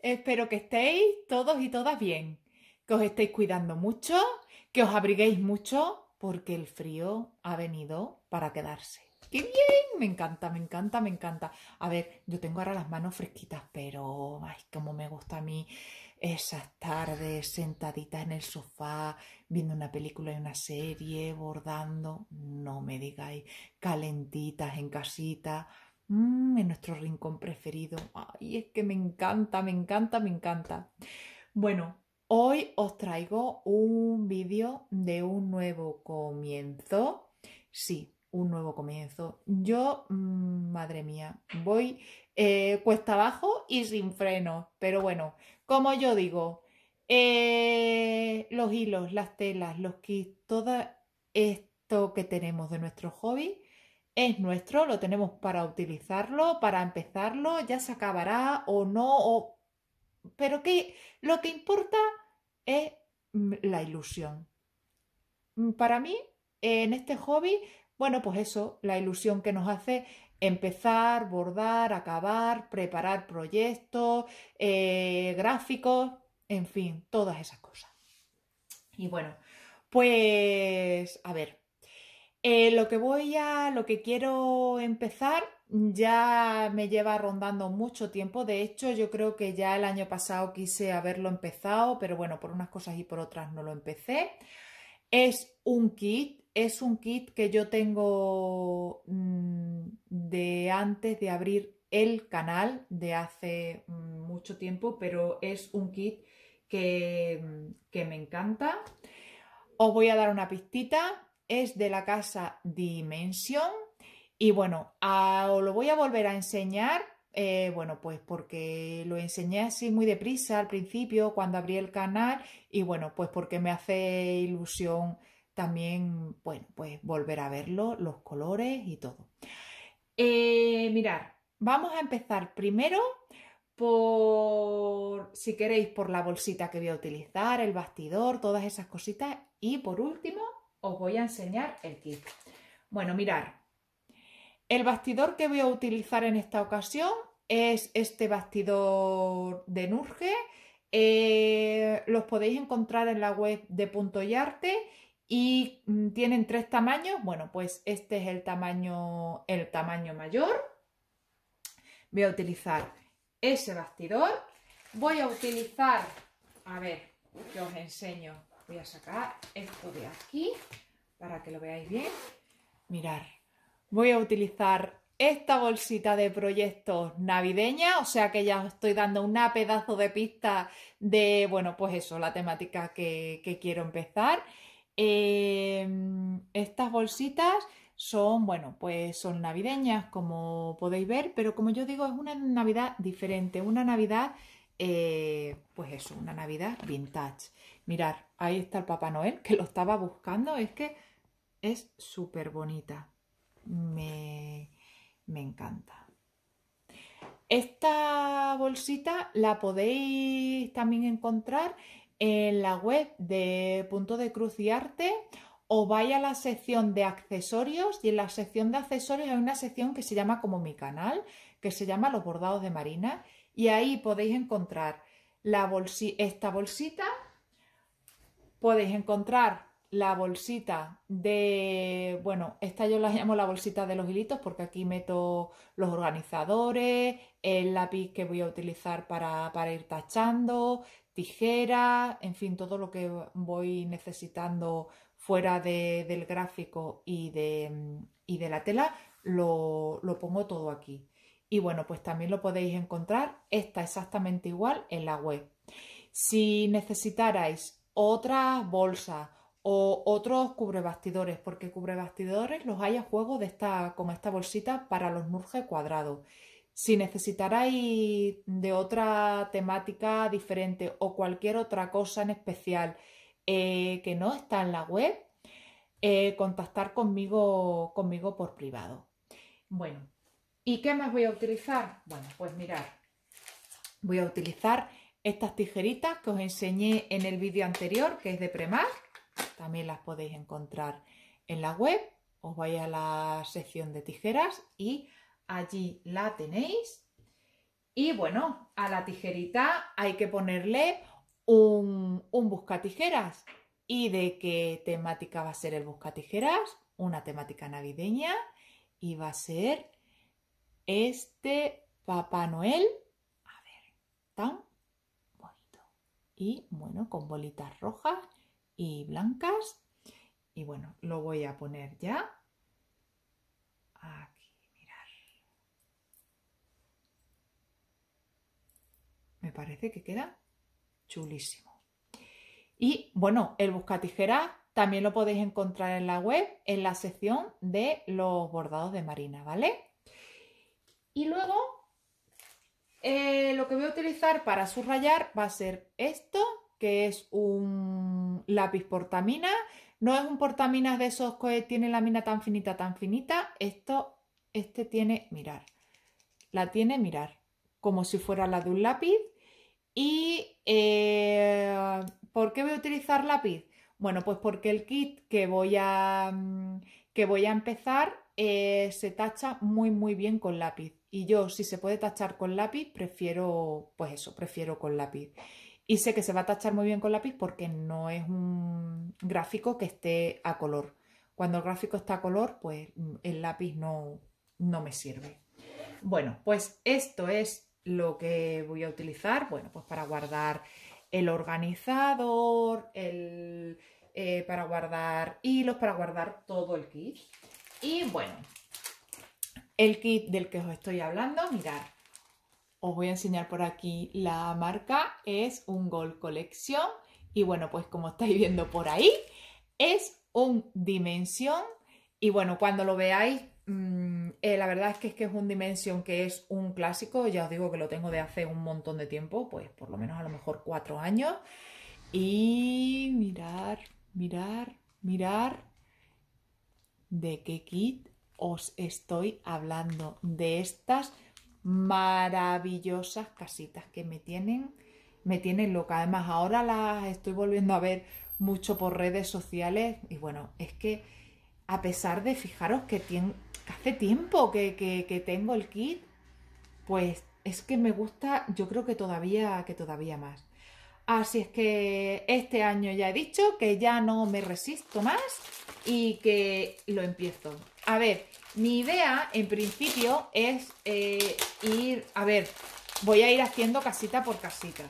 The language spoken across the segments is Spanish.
Espero que estéis todos y todas bien, que os estéis cuidando mucho, que os abriguéis mucho, porque el frío ha venido para quedarse. ¡Qué bien! Me encanta, me encanta, me encanta. A ver, yo tengo ahora las manos fresquitas, pero ay, cómo me gusta a mí esas tardes sentaditas en el sofá, viendo una película y una serie, bordando, no me digáis, calentitas en casita, en nuestro rincón preferido. Ay, es que me encanta, me encanta, me encanta. Bueno, hoy os traigo un vídeo de un nuevo comienzo. Sí, un nuevo comienzo. Yo, madre mía, voy cuesta abajo y sin freno. Pero bueno, como yo digo, los hilos, las telas, los kits, todo esto que tenemos de nuestro hobby es nuestro, lo tenemos para utilizarlo, para empezarlo, ya se acabará o no, pero que lo que importa es la ilusión. Para mí, en este hobby, bueno, pues eso, la ilusión que nos hace empezar, bordar, acabar, preparar proyectos, gráficos, en fin, todas esas cosas. Y bueno, pues a ver. Lo que quiero empezar ya me lleva rondando mucho tiempo. De hecho, yo creo que ya el año pasado quise haberlo empezado, pero bueno, por unas cosas y por otras no lo empecé. Es un kit que yo tengo de antes de abrir el canal, de hace mucho tiempo, pero es un kit que me encanta. Os voy a dar una pistita. Es de la casa Dimensión y bueno, os lo voy a volver a enseñar, bueno, pues porque lo enseñé así muy deprisa al principio cuando abrí el canal y bueno, pues porque me hace ilusión también, bueno, pues volver a verlo, los colores y todo. Mirad, vamos a empezar primero por, si queréis, por la bolsita que voy a utilizar, el bastidor, todas esas cositas y por último os voy a enseñar el kit. Bueno, mirar, el bastidor que voy a utilizar en esta ocasión es este bastidor de NURGE. Los podéis encontrar en la web de Punto de Arte y tienen tres tamaños. Bueno, pues este es el tamaño mayor. Voy a utilizar ese bastidor. Voy a utilizar, a ver, que os enseño. Voy a sacar esto de aquí para que lo veáis bien. Mirad, voy a utilizar esta bolsita de proyectos navideña, o sea que ya os estoy dando una pedazo de pista de, bueno, pues eso, la temática que quiero empezar. Estas bolsitas son, bueno, pues son navideñas, como podéis ver, pero como yo digo, es una Navidad diferente, una Navidad, pues eso, una Navidad vintage. Mirad, ahí está el Papá Noel, que lo estaba buscando. Es que es súper bonita. Me encanta. Esta bolsita la podéis también encontrar en la web de Punto de Cruz y Arte. O vais a la sección de accesorios y en la sección de accesorios hay una sección que se llama como mi canal, que se llama Los Bordados de Marina. Y ahí podéis encontrar esta bolsita. Podéis encontrar la bolsita de, bueno, esta yo la llamo la bolsita de los hilitos porque aquí meto los organizadores, el lápiz que voy a utilizar para ir tachando, tijera, en fin, todo lo que voy necesitando fuera del gráfico y de la tela, lo pongo todo aquí. Y bueno, pues también lo podéis encontrar, esta exactamente igual, en la web. Si necesitarais otras bolsas o otros cubrebastidores, porque cubrebastidores los hay a juego con esta bolsita para los NURGE cuadrados. Si necesitaráis de otra temática diferente o cualquier otra cosa en especial que no está en la web, contactar conmigo por privado. Bueno, ¿y qué más voy a utilizar? Bueno, pues mirad, voy a utilizar estas tijeritas que os enseñé en el vídeo anterior, que es de Premark. También las podéis encontrar en la web. Os vais a la sección de tijeras y allí la tenéis. Y bueno, a la tijerita hay que ponerle un buscatijeras. ¿Y de qué temática va a ser el buscatijeras? Una temática navideña y va a ser este Papá Noel. A ver, tan bonito. Y bueno, con bolitas rojas y blancas. Y bueno, lo voy a poner ya. Aquí, mirar. Me parece que queda chulísimo. Y bueno, el buscatijeras también lo podéis encontrar en la web, en la sección de los bordados de Marina, ¿vale? Y luego, lo que voy a utilizar para subrayar va a ser esto, que es un lápiz portamina. No es un portaminas de esos que tiene la mina tan finita, tan finita. Este tiene, mirar, la tiene, mirar, como si fuera la de un lápiz. ¿Y por qué voy a utilizar lápiz? Bueno, pues porque el kit que voy a empezar se tacha muy, muy bien con lápiz. Y yo, si se puede tachar con lápiz, prefiero, pues eso, prefiero con lápiz. Y sé que se va a tachar muy bien con lápiz porque no es un gráfico que esté a color. Cuando el gráfico está a color, pues el lápiz no me sirve. Bueno, pues esto es lo que voy a utilizar. Bueno, pues para guardar el organizador, para guardar hilos, para guardar todo el kit. Y bueno, el kit del que os estoy hablando, mirad. Os voy a enseñar por aquí la marca, es un Gold Collection y bueno, pues como estáis viendo por ahí, es un Dimensión y bueno, cuando lo veáis, la verdad es que es un Dimensión que es un clásico, ya os digo que lo tengo de hace un montón de tiempo, pues por lo menos a lo mejor 4 años y mirar de qué kit os estoy hablando, de estas maravillosas casitas que me tienen loca. Además ahora las estoy volviendo a ver mucho por redes sociales y bueno, es que a pesar de, fijaros que hace tiempo que tengo el kit, pues es que me gusta, yo creo que todavía más. Así es que este año ya he dicho que ya no me resisto más y que lo empiezo. A ver, mi idea en principio es voy a ir haciendo casita por casita.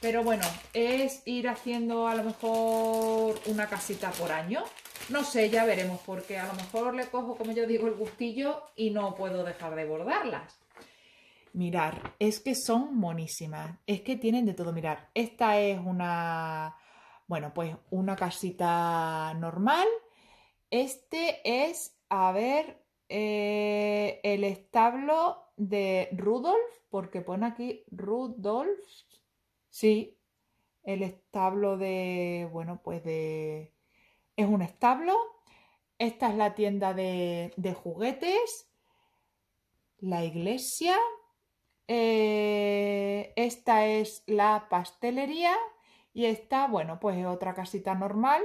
Pero bueno, es ir haciendo a lo mejor una casita por año. No sé, ya veremos, porque a lo mejor le cojo, como yo digo, el gustillo y no puedo dejar de bordarlas. Mirad, es que son monísimas, es que tienen de todo. Mirad, esta es una, bueno, pues una casita normal. Este es, a ver... el establo de Rudolph, porque pone aquí Rudolph, sí, el establo de, bueno, pues de, es un establo. Esta es la tienda de juguetes, la iglesia, esta es la pastelería y esta, bueno, pues es otra casita normal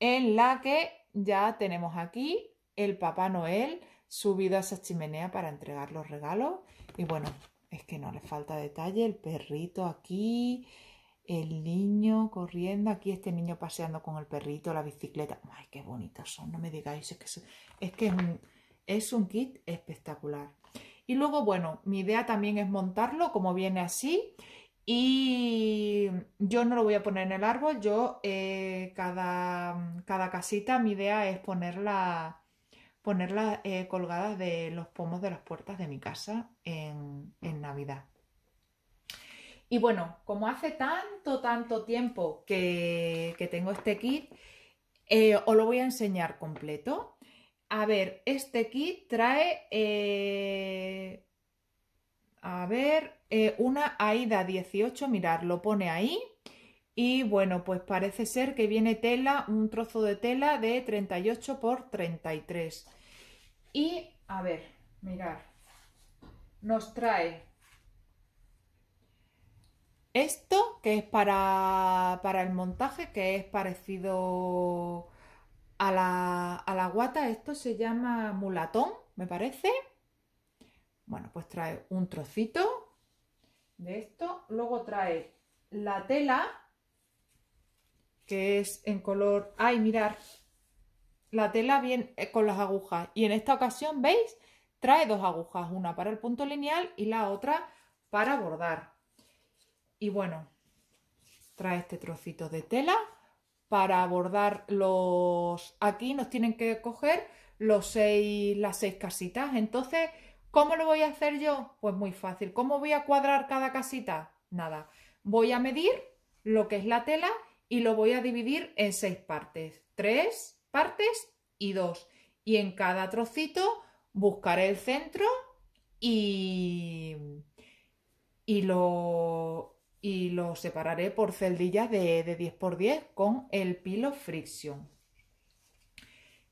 en la que ya tenemos aquí el Papá Noel subido a esa chimenea para entregar los regalos. Y bueno, es que no le falta detalle. El perrito aquí, el niño corriendo aquí, este niño paseando con el perrito, la bicicleta. ¡Ay, qué bonitos son! No me digáis, es un kit espectacular. Y luego, bueno, mi idea también es montarlo como viene así. Y yo no lo voy a poner en el árbol. Yo, cada casita, mi idea es ponerlas colgadas de los pomos de las puertas de mi casa en Navidad. Y bueno, como hace tanto tiempo que tengo este kit, os lo voy a enseñar completo. A ver, este kit trae una Aida 18, mirad, lo pone ahí. Y bueno, pues parece ser que viene tela, un trozo de tela de 38 x 33. Y a ver, mirar, nos trae esto que es para el montaje, que es parecido a la guata. Esto se llama mulatón, me parece. Bueno, pues trae un trocito de esto. Luego trae la tela, que es en color... ¡Ay, mirad! La tela bien con las agujas. Y en esta ocasión, ¿veis? Trae dos agujas, una para el punto lineal y la otra para bordar. Y bueno, trae este trocito de tela para bordar los... Aquí nos tienen que coger las seis casitas. Entonces, ¿cómo lo voy a hacer yo? Pues muy fácil. ¿Cómo voy a cuadrar cada casita? Nada. Voy a medir lo que es la tela y lo voy a dividir en 6 partes. 3 partes y 2. Y en cada trocito buscaré el centro y lo separaré por celdillas de 10×10 con el pilo frixion.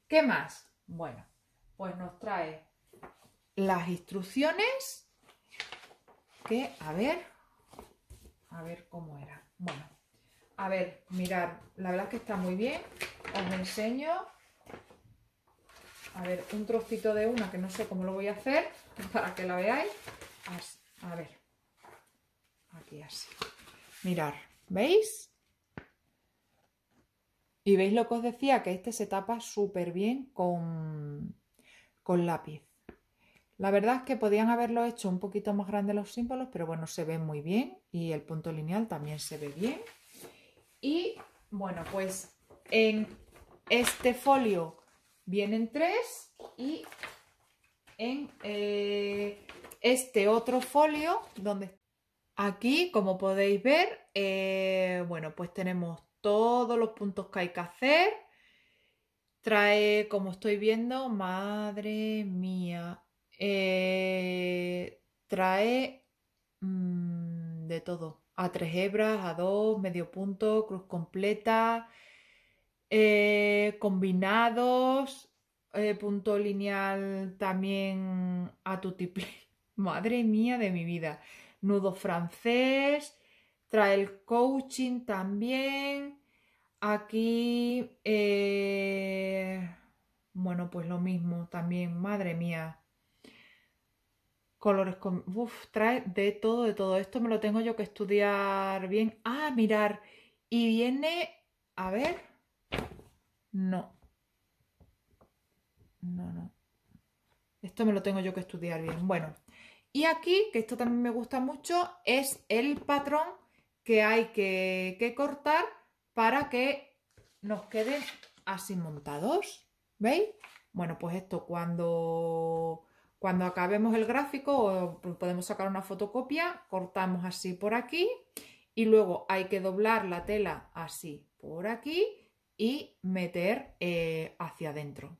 ¿Qué más? Bueno, pues nos trae las instrucciones que, a ver cómo era. Bueno, a ver, mirad, la verdad es que está muy bien. Os enseño, a ver, un trocito de una que no sé cómo lo voy a hacer para que la veáis. Así, a ver. Aquí así. Mirad, ¿veis? Y veis lo que os decía, que este se tapa súper bien con lápiz. La verdad es que podían haberlo hecho un poquito más grande los símbolos, pero bueno, se ven muy bien. Y el punto lineal también se ve bien. Y bueno, pues en este folio vienen 3 y en este otro folio donde... Aquí, como podéis ver, bueno, pues tenemos todos los puntos que hay que hacer. Trae, como estoy viendo, madre mía, trae de todo. A 3 hebras, a 2, medio punto, cruz completa, combinados, punto lineal también a tutiplén. Madre mía de mi vida. Nudo francés, trae el coaching también, aquí, bueno, pues lo mismo también, madre mía, colores, con, uff, trae de todo esto, me lo tengo yo que estudiar bien, ah, mirar, y viene, a ver, no, esto me lo tengo yo que estudiar bien, bueno. Y aquí, que esto también me gusta mucho, es el patrón que hay que cortar para que nos queden así montados. ¿Veis? Bueno, pues esto cuando acabemos el gráfico, podemos sacar una fotocopia, cortamos así por aquí y luego hay que doblar la tela así por aquí y meter hacia adentro.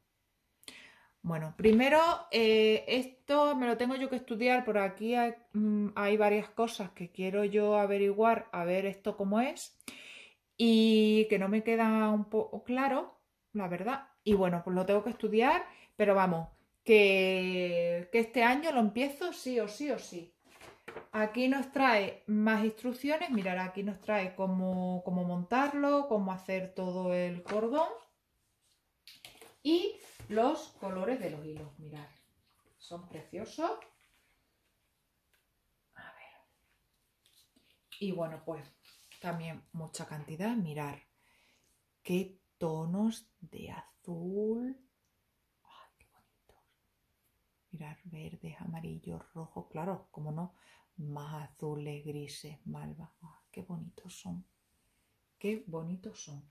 Bueno, primero esto me lo tengo yo que estudiar, por aquí hay varias cosas que quiero yo averiguar, a ver esto cómo es, y que no me queda un poco claro, la verdad, y bueno, pues lo tengo que estudiar, pero vamos, que este año lo empiezo sí o sí o sí. Aquí nos trae más instrucciones, mirad, aquí nos trae cómo montarlo, cómo hacer todo el cordón, y los colores de los hilos, mirad, son preciosos. A ver. Y bueno, pues también mucha cantidad, mirad, qué tonos de azul. Ay, qué bonitos. Mirad, verdes, amarillos, rojos, claro, como no, más azules, grises, malva. Ay, qué bonitos son. Qué bonitos son.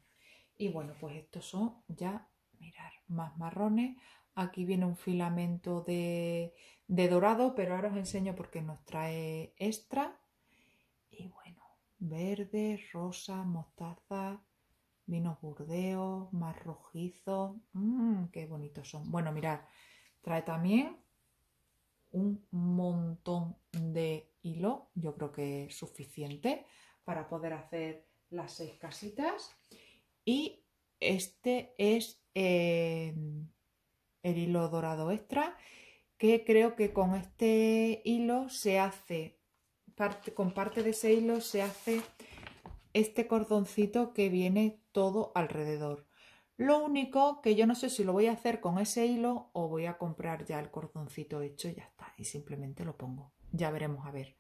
Y bueno, pues estos son ya... Mirar, más marrones. Aquí viene un filamento de dorado, pero ahora os enseño porque nos trae extra. Y bueno, verde, rosa, mostaza, vinos burdeos, más rojizos. Qué bonitos son. Bueno, mirad, trae también un montón de hilo. Yo creo que es suficiente para poder hacer las 6 casitas. Y este es el hilo dorado extra, que creo que con este hilo se hace, con parte de ese hilo se hace este cordoncito que viene todo alrededor. Lo único que yo no sé si lo voy a hacer con ese hilo o voy a comprar ya el cordoncito hecho y ya está, y simplemente lo pongo. Ya veremos a ver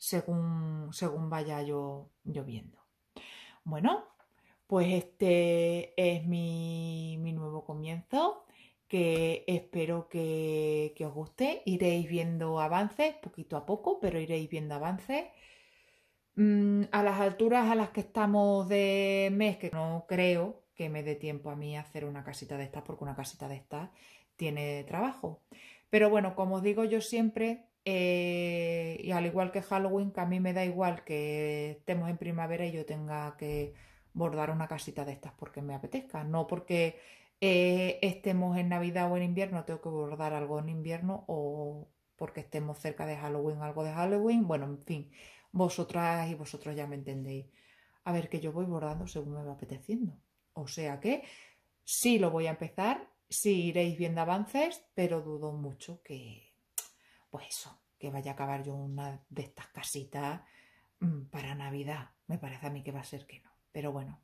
según vaya yo viendo. Bueno, pues este es mi nuevo comienzo, que espero que os guste. Iréis viendo avances poquito a poco, pero iréis viendo avances. A las alturas a las que estamos de mes, que no creo que me dé tiempo a mí hacer una casita de estas, porque una casita de estas tiene trabajo. Pero bueno, como os digo yo siempre, y al igual que Halloween, que a mí me da igual que estemos en primavera y yo tenga que bordar una casita de estas porque me apetezca, no porque... estemos en Navidad o en invierno, tengo que bordar algo en invierno, o porque estemos cerca de Halloween, algo de Halloween. Bueno, en fin, vosotras y vosotros ya me entendéis. A ver, que yo voy bordando según me va apeteciendo. O sea que sí lo voy a empezar, sí iréis viendo avances, pero dudo mucho que, pues eso, que vaya a acabar yo una de estas casitas para Navidad. Me parece a mí que va a ser que no. Pero bueno,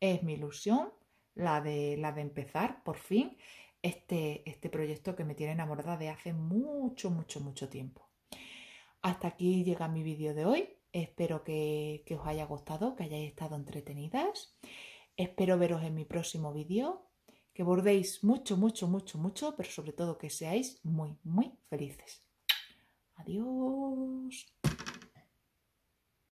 es mi ilusión. La de empezar, por fin, este proyecto que me tiene enamorada de hace mucho tiempo. Hasta aquí llega mi vídeo de hoy. Espero que os haya gustado, que hayáis estado entretenidas. Espero veros en mi próximo vídeo. Que bordéis mucho, pero sobre todo que seáis muy felices. Adiós.